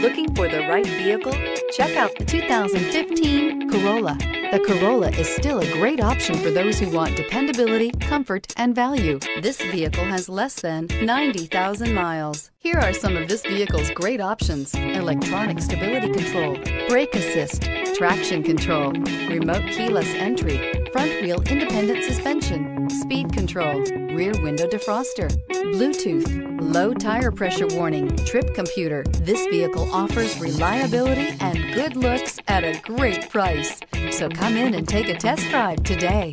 looking for the right vehicle? Check out the 2015 Corolla. The Corolla is still a great option for those who want dependability, comfort, and value. This vehicle has less than 90,000 miles. Here are some of this vehicle's great options: electronic stability control, brake assist, traction control, remote keyless entry, front wheel independent suspension, speed control, rear window defroster, Bluetooth, low tire pressure warning, trip computer. This vehicle offers reliability and good looks at a great price. So come in and take a test drive today.